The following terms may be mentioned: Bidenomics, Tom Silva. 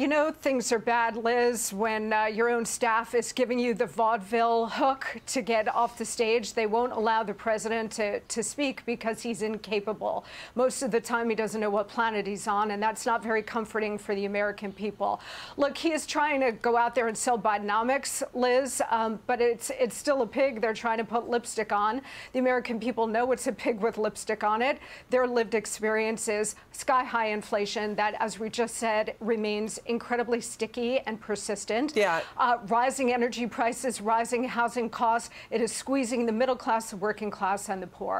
you know things are bad, Liz, when your own staff is giving you the vaudeville hook to get off the stage. They won't allow the president to speak because he's incapable. Most of the time, he doesn't know what planet he's on, and that's not very comforting for the American people. Look, he is trying to go out there and sell Bidenomics, Liz, but it's still a pig. They're trying to put lipstick on. The American people know it's a pig with lipstick on it. Their lived experience is sky-high inflation that, as we just said, remains incredibly sticky and persistent. Yeah. Rising energy prices, rising housing costs. It is squeezing the middle class, the working class, and the poor.